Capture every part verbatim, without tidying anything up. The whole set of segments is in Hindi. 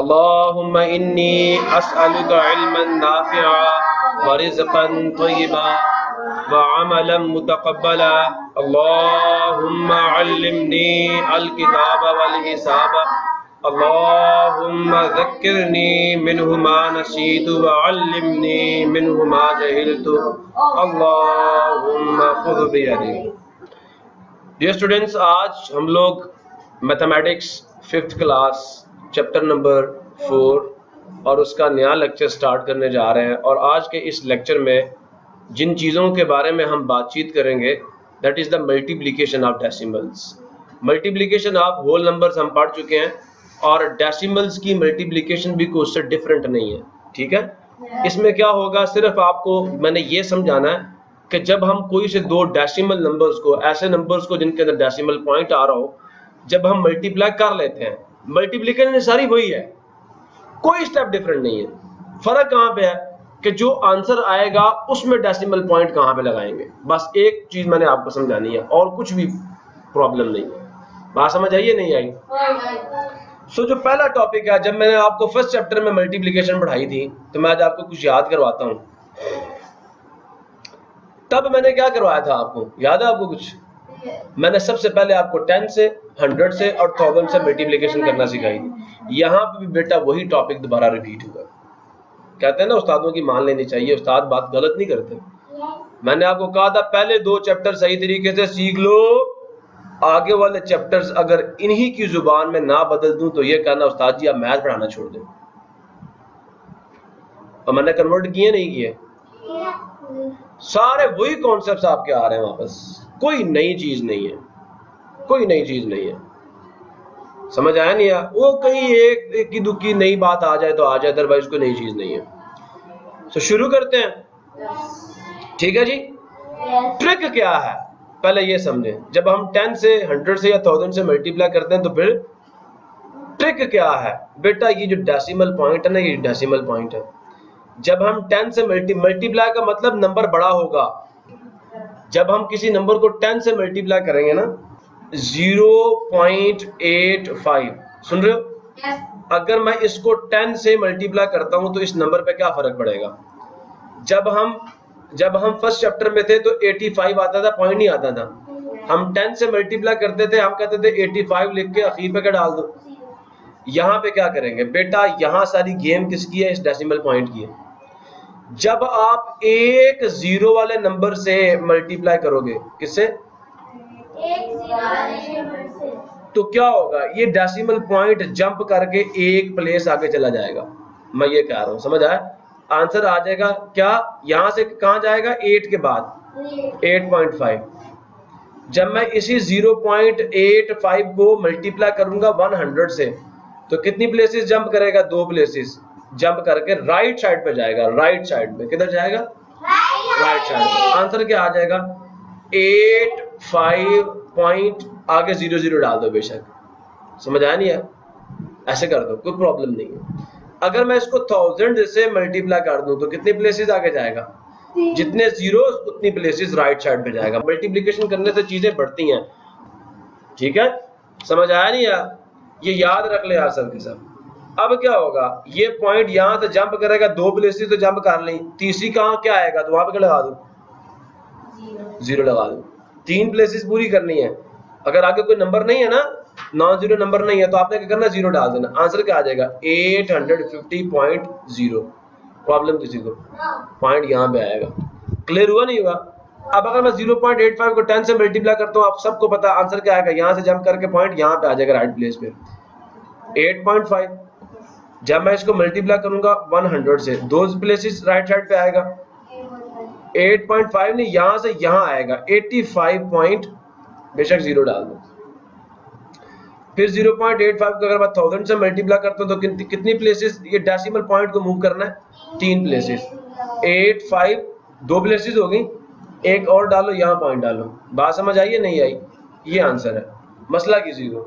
अल्लाहुम्मा इन्नी अस्अलुका इल्मन नाफ़िआ व रिज़्क़न तय्यिबा व अमलन मुतक़ब्बला। अल्लाहुम्मा अल्लिमनी अल-किताब वल हिसाब। अल्लाहुम्मा ज़क्किरनी मिन्हु मा नसीतु व अल्लिमनी मिन्हु मा जहिलतु। अल्लाहुम्मा ख़ुज़ बियदी। डियर स्टूडेंट्स, आज हम लोग mathematics fifth class chapter number four और उसका नया लेक्चर स्टार्ट करने जा रहे हैं। और आज के इस लेक्चर में जिन चीज़ों के बारे में हम बातचीत करेंगे that is the multiplication of decimals. Multiplication of whole numbers हम पढ़ चुके हैं और डेसिमल्स की मल्टीप्लिकेशन भी कुछ से डिफरेंट नहीं है, ठीक है। इसमें क्या होगा, सिर्फ आपको मैंने ये समझाना है कि जब हम कोई से दो डेसिमल नंबर्स को, ऐसे नंबर्स को जिनके अंदर डेसिमल पॉइंट आ रहा हो, जब हम मल्टीप्लाई कर लेते हैं, मल्टीप्लिकेशन सारी वही है, कोई स्टेप डिफरेंट नहीं है। फर्क कहाँ पे है कि जो आंसर आएगा उसमें डेसिमल पॉइंट कहाँ पे लगाएंगे, बस एक चीज मैंने आपको समझानी है और कुछ भी प्रॉब्लम नहीं है। बात समझ आई है नहीं आई? सो so, जो पहला टॉपिक है, जब मैंने आपको फर्स्ट चैप्टर में मल्टीप्लिकेशन पढ़ाई थी तो मैं आज आपको कुछ याद करवाता हूँ। तब मैंने क्या करवाया था आपको याद है? आपको कुछ मैंने सबसे पहले आपको टेन से, हंड्रेड से और थाउजेंड से मल्टीप्लिकेशन करना सिखाई। यहाँ पे भी बेटा वही टॉपिक दोबारा रिपीट हुआ। कहते हैं ना उस्तादों की मान लेनी चाहिए, उस्ताद बात गलत नहीं करते। मैंने आपको कहा था पहले दो चैप्टर सही तरीके से सीख लो, आगे वाले चैप्टर्स अगर इन्हीं की जुबान में ना बदल दूं तो ये कहना उस्ताद जी आप मैथ पढ़ाना छोड़ दो। और मैंने कन्वर्ट किए नहीं किए, सारे वही कॉन्सेप्ट आपके आ रहे हैं वापस, कोई नई चीज नहीं है, कोई नई चीज नहीं है। समझ आया नहीं आया? वो कहीं एक, एक की दुखी नई बात आ जाए तो आ जाए, अदरवाइज कोई नई चीज नहीं है। तो so, शुरू करते हैं, ठीक है जी। ट्रिक क्या है पहले ये समझे, जब हम टेन से, हंड्रेड से या थाउजेंड से मल्टीप्लाई करते हैं तो फिर ट्रिक क्या है बेटा? ये जो डेसिमल पॉइंट है ना, ये डेसिमल पॉइंट है। जब हम टेन से मल्टी मल्टीप्लाई का मतलब नंबर बड़ा होगा, जब हम किसी नंबर को टेन से मल्टीप्लाई करेंगे ना, ज़ीरो पॉइंट एट फाइव, सुन रहे हो? अगर मैं इसको टेन से मल्टीप्लाई करता हूं तो इस नंबर पे क्या फर्क पड़ेगा? जब हम जब हम फर्स्ट चैप्टर में थे तो पचासी आता था, पॉइंट नहीं आता था। हम टेन से मल्टीप्लाई करते थे, हम कहते थे पचासी लिख के आखिर पे क्या डाल दो। यहाँ पे क्या करेंगे बेटा, यहाँ सारी गेम किसकी है? इस डेसिमल पॉइंट की है। जब आप एक जीरो वाले नंबर से मल्टीप्लाई करोगे, किससे? एक जीरो वाले नंबर से, तो क्या होगा, ये डेसिमल पॉइंट जंप करके एक प्लेस आगे चला जाएगा। मैं ये कह रहा हूँ, समझ आया? आंसर आ जाएगा क्या, यहाँ से कहाँ जाएगा? एट के बाद एट पॉइंट फाइव। जब मैं इसी ज़ीरो पॉइंट एट फाइव को मल्टीप्लाई करूंगा हंड्रेड से तो कितनी प्लेसेस जंप करेगा? दो प्लेसेस जंप करके राइट साइड पे जाएगा। राइट साइड में किधर जाएगा? राइट साइड में। आंसर क्या आ जाएगा? एट फाइव पॉइंट आगे जीरो जीरो डाल दो बेशक। समझ आया नहीं है? ऐसे कर दो, कोई प्रॉब्लम नहीं है। अगर मैं इसको थाउजेंड से मल्टीप्लाई कर दूं तो कितने प्लेसेस आगे जाएगा? जितने जीरो उतनी प्लेसेस राइट साइड पे जाएगा। मल्टीप्लीकेशन करने से चीजें बढ़ती हैं, ठीक है। समझ आया नहीं यार? ये याद रख ले यार सब के सब। अब क्या होगा, ये पॉइंट यहां से जंप करेगा, दो प्लेसेस तो जंप कर ली, तीसरी कहां क्या आएगा तो वहां पे क्या लगा दो? जीरो लगा दो। तीन प्लेसेस पूरी करनी है। अगर आगे कोई नंबर नहीं है ना, नॉन जीरो नंबर नहीं है, तो आपने क्या करना, जीरो डाल देना। आंसर क्या आ जाएगा? Eight hundred fifty point zero. Problem किसी को? पॉइंट यहाँ पे आएगा। क्लियर हुआ नहीं हुआ? अब अगर मैं ज़ीरो पॉइंट एट फाइव को टेन से मल्टीप्लाई करता हूँ, आप सबको पता आंसर क्या आएगा, यहाँ से जंप करके पॉइंट यहाँ पे आ जाएगा राइट प्लेस पे, एट पॉइंट फाइव। जब मैं इसको मल्टीप्लाई करूंगा हंड्रेड से, दो प्लेसेस राइट साइड पे आएगा, एट पॉइंट फाइव नहीं, यहाँ से यहाँ आएगा एटी फाइव पॉइंट, बेशक जीरो डाल दो। फिर ज़ीरो पॉइंट एट फाइव को अगर मैं थाउजेंड से मल्टीप्लाई करता हूँ तो कित, कितनी प्लेसेस ये डेसिमल पॉइंट को मूव करना है, तीन प्लेसेस। एट फाइव दो प्लेसेस हो गई, एक और डालो, यहाँ पॉइंट डालो। बात समझ आई या नहीं आई? ये आंसर है, मसला किसी को?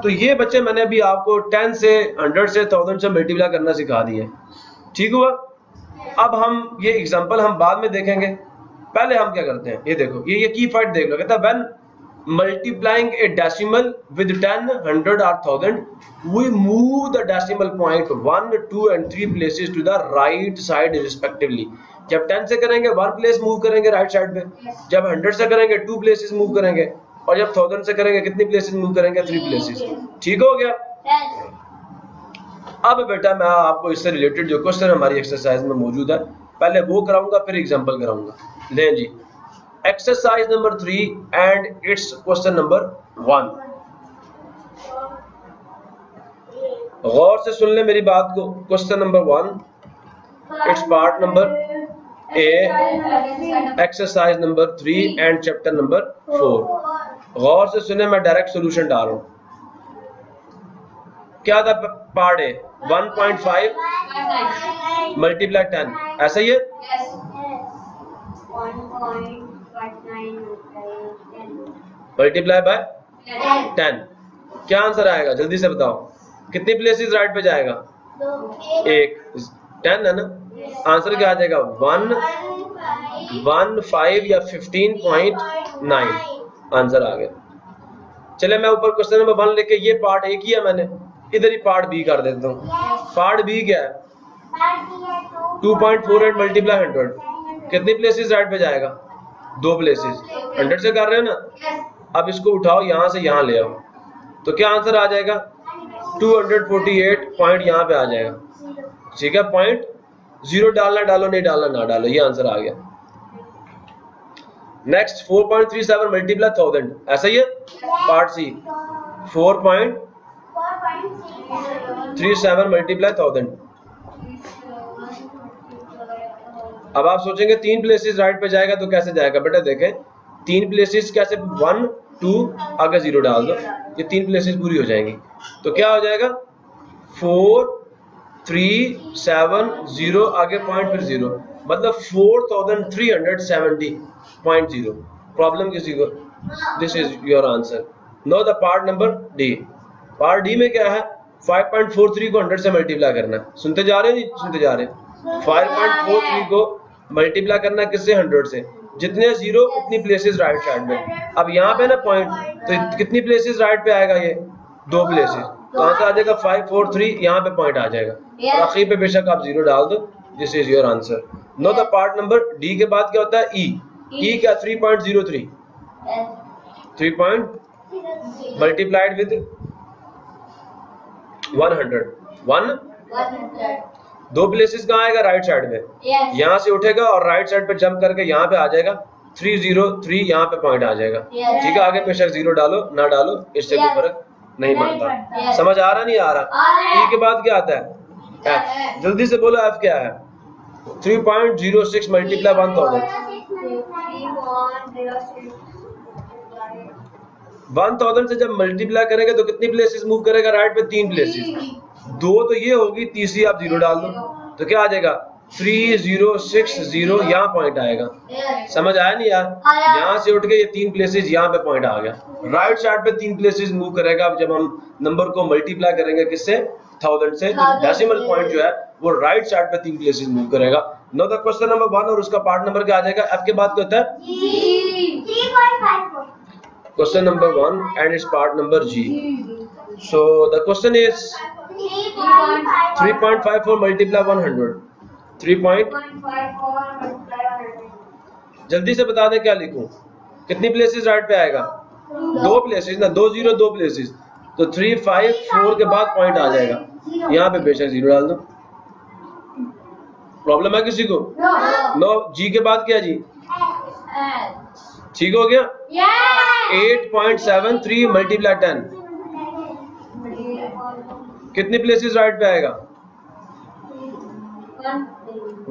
तो ये बच्चे मैंने अभी आपको टेन से, हंड्रेड से, थाउजेंड से मल्टीप्लाई करना सिखा दिए। ठीक हुआ? अब हम ये एग्जाम्पल हम बाद में देखेंगे, पहले हम क्या करते हैं ये देखो, ये ये की पॉइंट देख लो। कहता है when multiplying a decimal with ten, hundred और thousand we move the decimal point one, two and three places to the right side respectively. जब टेन से करेंगे वन प्लेस मूव करेंगे राइट साइड पे, जब हंड्रेड से करेंगे टू प्लेसेस मूव करेंगे, और जब थाउजेंड से करेंगे कितनी प्लेसेस मूव करेंगे, थ्री प्लेसेस। ठीक हो गया? अब बेटा मैं आपको इससे रिलेटेड जो क्वेश्चन हमारी एक्सरसाइज में मौजूद है पहले वो कराऊंगा, फिर एग्जांपल कराऊंगा। ले जी, exercise number three and it's question number one. गौर से सुन ले मेरी बात को। Question number one, it's part number A, exercise number three and chapter number four. गौर से सुने, मैं डायरेक्ट सोल्यूशन डाल रहा हूँ। क्या था part A? One point five multiply ten, ऐसा ही है। मल्टीप्लाई बाय टेन, क्या आंसर आएगा जल्दी से बताओ? कितनी प्लेसेस राइट पे जाएगा? एक। टेन है ना, आंसर क्या आ जाएगा? वन वन फाइव या फिफ्टीन पॉइंट नाइन आंसर आ गया। चले मैं ऊपर क्वेश्चन नंबर वन लेके, ये पार्ट ए किया मैंने, इधर ही पार्ट बी कर देता हूँ। yes. पार्ट बी क्या है? Two point four and multiply hundred, कितनी प्लेसेस राइट पे जाएगा? दो प्लेसेस। हंड्रेड से कर रहे हो ना? yes. अब इसको उठाओ, यहाँ से यहाँ ले आओ, तो क्या आंसर आ जाएगा? टू फोर्टी एट पॉइंट यहाँ पे आ जाएगा। ठीक है, पॉइंट जीरो डालना डालो, नहीं डालना ना डालो, ये आंसर आ गया। Next, four point three seven multiply thousand, ऐसा ही है। Part C, four point three seven multiply thousand. अब आप सोचेंगे तीन प्लेसेस राइट पे जाएगा तो कैसे जाएगा? बेटा देखें, तीन प्लेसेस कैसे, वन टू आगे जीरो डाल दो, ये तीन प्लेसेस पूरी हो जाएंगी। तो क्या हो जाएगा? फोर थ्री सेवन जीरो आगे पॉइंट फिर जीरो, मतलब four thousand three hundred seventy point zero. Problem किसी को? This is your answer. Now the part number D. Part D में क्या है? फाइव पॉइंट फोर थ्री को हंड्रेड से मल्टीप्लाई करना। सुनते जा रहे हो जी? सुनते जा रहे हैं। फाइव पॉइंट फोर थ्री को मल्टीप्लाई करना किससे? हंड्रेड से। जितने जीरो उतनी प्लेसेस राइट साइड में। अब यहाँ पे ना पॉइंट, तो कितनी प्लेसेस राइट पे आएगा? ये दो प्लेसेस, तो आंसर आ जाएगा फाइव फोर थ्री, यहाँ पे पॉइंट आ जाएगा। और आखिर पे बेशक आप जीरो डाल दो। This is your answer. Now the part number D के बाद क्या होता है? E e. ई e क्या? Three point zero three three point multiplied with one hundred one hundred, दो प्लेसेस कहाँ आएगा? राइट साइड में। yes. यहाँ से उठेगा और राइट साइड पे जंप करके यहाँ पे आ जाएगा। थ्री जीरो थ्री यहाँ पे पॉइंट आ जाएगा। yes. ठीक है, आगे बेशक जीरो डालो ना डालो, इससे yes. कोई फर्क नहीं पड़ता। yes. समझ आ रहा नहीं आ रहा? ई के बाद क्या आता है? एफ। जल्दी से बोलो एफ क्या है? Three point zero six multiply one thousand one thousand से जब मल्टीप्लाई करेंगे तो कितनी प्लेसेस मूव करेगा राइट पे? तीन प्लेसेस, दो तो ये होगी, तीसरी आप जीरो डाल दो, तो क्या आ जाएगा? थ्री जीरो सिक्स जीरो, यहाँ पॉइंट आएगा। समझ आया नहीं यार? यहाँ से उठ के ये तीन प्लेसेस यहाँ पे पॉइंट आ गया। राइट साइड पे तीन प्लेसेस मूव करेगा। अब जब हम नंबर को मल्टीप्लाई करेंगे किससे? थाउजेंड से, तो डेसिमल पॉइंट जो है वो राइट साइड पे तीन प्लेसेस मूव करेगा। Now the question number one और उसका पार्ट नंबर क्या आ जाएगा? एफ के बाद क्या होता है? Question number one and its part number G. So the question is three point five four multiply one hundred. three point five four जल्दी से बता दे क्या लिखूं? कितनी प्लेसेस राइट पे आएगा? दो प्लेसेस ना, दो जीरो दो प्लेसेस, तो थ्री फाइव फोर के बाद पॉइंट आ जाएगा। यहाँ पे बेशक जीरो डाल दो। प्रॉब्लम है किसी को? नो। जी के बाद क्या? जी ठीक हो गया। Eight point seven three multiply ten, कितनी प्लेसेस राइट पे आएगा?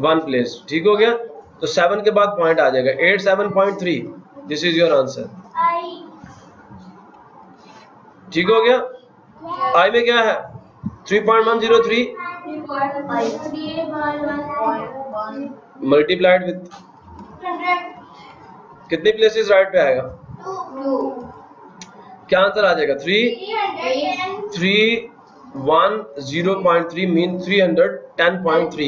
One place. ठीक हो गया, तो सेवन के बाद पॉइंट आ जाएगा। Eight seven point three, this is your answer. ठीक हो गया। आई में क्या है three point one zero three multiplied with कितने प्लेसेस राइट पे आएगा क्या आंसर आ जाएगा three three one zero point three mean three hundred ten point three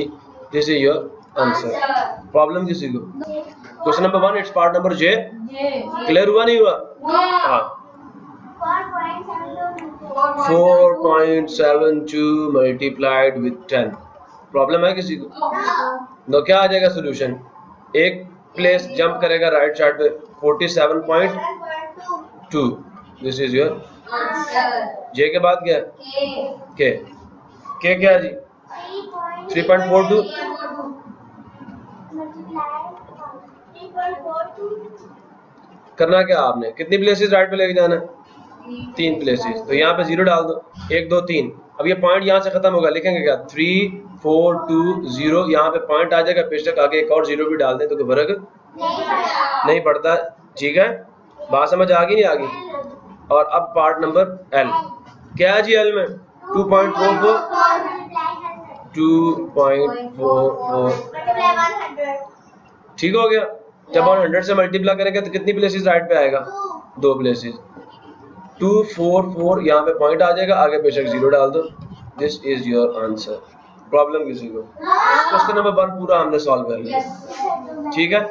this is your answer. Problem किसी को question number one it's part number J clear हुआ नहीं हुआ हाँ four point seven two multiplied with ten problem है किसी को तो क्या आ जाएगा सोल्यूशन एक प्लेस जंप करेगा राइट साइड पे forty seven point two this is your J के बाद क्या है के के क्या है जी थ्री पॉइंट फोर टू करना क्या आपने कितनी प्लेसेस राइट पे लेके जाना है तीन प्लेसेस तो यहाँ पे जीरो डाल दो एक दो तीन अब ये पॉइंट यहाँ से खत्म होगा लिखेंगे क्या थ्री फोर टू जीरो यहाँ पे पॉइंट आ जाएगा बेशक आगे एक और जीरो भी डाल दें तो कोई फर्क नहीं पड़ता ठीक है बात समझ आ गई नहीं आ गई। और अब पार्ट नंबर एल क्या है जी एल में two point four four two point four four ठीक हो गया जब हम हंड्रेड से मल्टीप्लाई करेंगे तो कितनी प्लेसेस राइट पे आएगा दो प्लेसेस टू फोर फोर यहाँ पे पॉइंट आ जाएगा आगे बेशक जीरो डाल दो this is your answer. Problem किसी को क्वेश्चन नंबर वन पूरा हमने सॉल्व कर लिया ठीक है।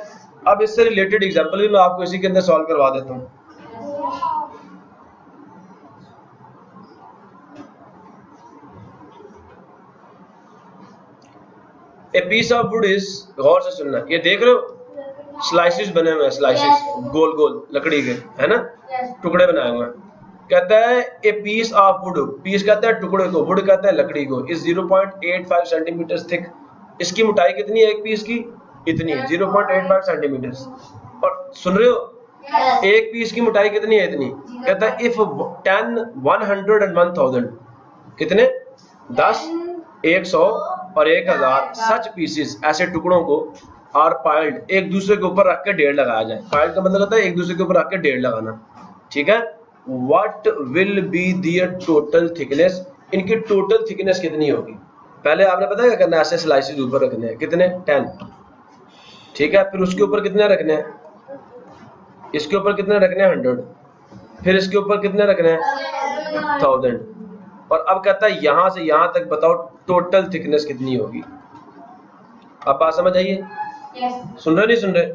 अब इससे रिलेटेड एग्जांपल भी मैं आपको इसी के अंदर सॉल्व करवा देता हूँ। A piece of wood is गौर से सुनना ये देख रहे हो स्लाइसेस बने हुए हैं स्लाइसेस गोल गोल लकड़ी के है ना टुकड़े बनाए हुए हैं कहता है a piece of wood piece कहता है टुकड़े को वुड कहता है लकड़ी को इस zero point eight five centimetre thick इसकी मोटाई कितनी है एक पीस की इतनी है zero point eight five centimetre और सुन रहे हो एक पीस की मोटाई कितनी है इतनी कहता है if ten one hundred and one thousand कितने दस एक सौ और एक हजार सच पीसेस ऐसे टुकड़ों को आर पाइल्ड एक दूसरे के ऊपर रख के ढेर लगाया जाए पाइल्ड का मतलब होता है एक दूसरे के ऊपर रख के ढेर लगाना ठीक है। What will be their total thickness? इनकी टोटल थिकनेस कितनी होगी पहले आपने पता है क्या करना है ऐसे स्लाइसेस ऊपर रखने हैं कितने टेन ठीक है फिर उसके ऊपर कितने रखने हैं इसके ऊपर कितने रखने हैं हंड्रेड फिर इसके ऊपर कितने रखने हैं थाउजेंड और अब कहता है यहां से यहां तक बताओ टोटल थिकनेस कितनी होगी। अब बात समझ आइए yes. सुन रहे नहीं सुन रहे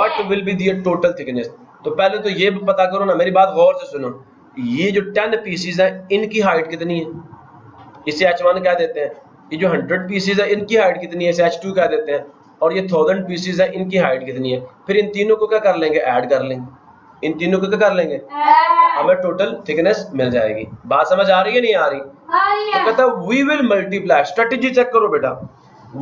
what will be their total thickness तो पहले तो ये पता करो ना मेरी बात गौर से सुनो ये जो टेन पीसीज हैं इनकी हाइट कितनी है इसे एच वन कह देते हैं ये जो हंड्रेड पीसीज है इनकी हाइट कितनी है इसे एच टू कह देते हैं और ये थाउजेंड पीसीज है इनकी हाइट कितनी है फिर इन तीनों को क्या कर लेंगे ऐड कर लेंगे इन तीनों को क्या कर लेंगे हमें टोटल थिकनेस मिल जाएगी। बात समझ आ रही है नहीं आ रही तो कहता है we will multiply strategy check करो बेटा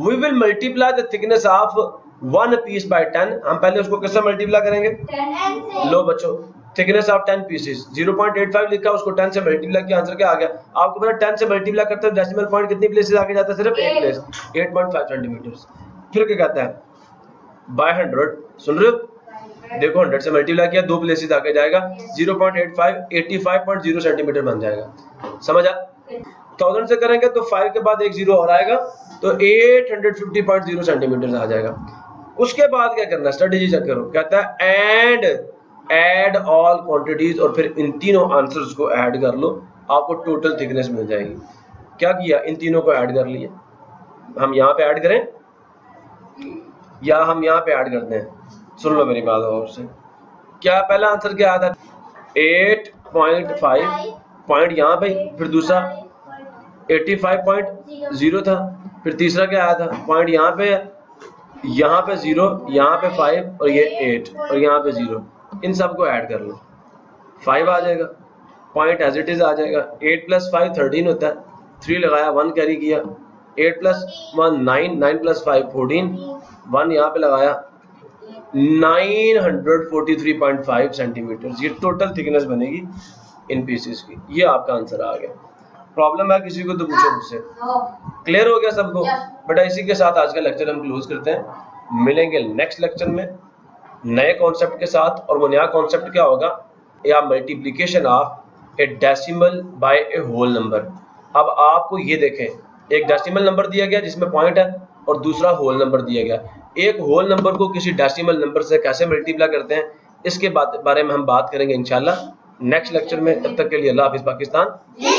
we will multiply the thickness of one piece by ten हम पहले उसको कैसे मल्टीप्लाई करेंगे टेन लो बच्चों thickness of ten pieces zero point eight five लिखा उसको टेन से मल्टीप्लाई किया आंसर क्या आ गया आपको पता टेन से मल्टीप्लाई करते हैं डेसिमल पॉइंट कितनी प्लेसेस आगे जाता है सिर्फ एक place eight point five centimetres फिर क्या कहता है बाय हंड्रेड सुन रहे हो देखो हंड्रेड से मल्टीप्लाई किया दो प्लेसेस आगे जाएगा zero point eight five eighty five point zero centimetre बन जाएगा समझ आ थाउजेंड से करेंगे तो फाइव के बाद एक जीरो और आएगा तो eight fifty point zero centimetre आ जाएगा। उसके बाद क्या करना स्ट्रेटेजी चेक करो कहता है एंड ऐड ऑल क्वांटिटीज और फिर इन तीनों आंसर्स को ऐड कर लो आपको टोटल थिकनेस मिल जाएगी। क्या किया इन तीनों को ऐड कर लिए हम यहाँ पे ऐड करें या हम यहाँ पे ऐड करते हैं सुन लो मेरी बात और से क्या पहला आंसर क्या आता है एट पॉइंट फाइव पॉइंट यहाँ पे फिर दूसरा एटी फाइव पॉइंट जीरो था फिर तीसरा क्या आया था पॉइंट यहाँ पे यहाँ पे जीरो यहाँ पे फाइव और ये एट और यहाँ पे जीरो इन सबको ऐड कर लो फाइव आ जाएगा पॉइंट एज इट इज आ जाएगा एट प्लस फाइव थर्टीन होता है थ्री लगाया वन कैरी किया eight plus one nine nine plus five fourteen one यहाँ पे लगाया nine hundred forty three point five centimetre ये टोटल थिकनेस बनेगी इन पीसेस की। ये आपका आंसर आ गया। प्रॉब्लम है किसी को तो पूछो मुझसे। क्लियर हो गया सबको बेटा? इसी के साथ आज का लेक्चर हम क्लोज करते हैं। मिलेंगे नेक्स्ट लेक्चर में नए कॉन्सेप्ट के साथ और वो नया कॉन्सेप्ट क्या होगा या multiplication of a decimal by a whole number. अब आपको ये देखें, एक डेसिमल नंबर दिया गया जिसमें पॉइंट है और दूसरा होल नंबर दिया गया। एक होल नंबर को किसी डेसिमल नंबर से कैसे मल्टीप्लाई करते हैं इसके बारे में हम बात करेंगे इंशाल्लाह नेक्स्ट लेक्चर में। तब तक के लिए अल्लाह हाफिज़ पाकिस्तान।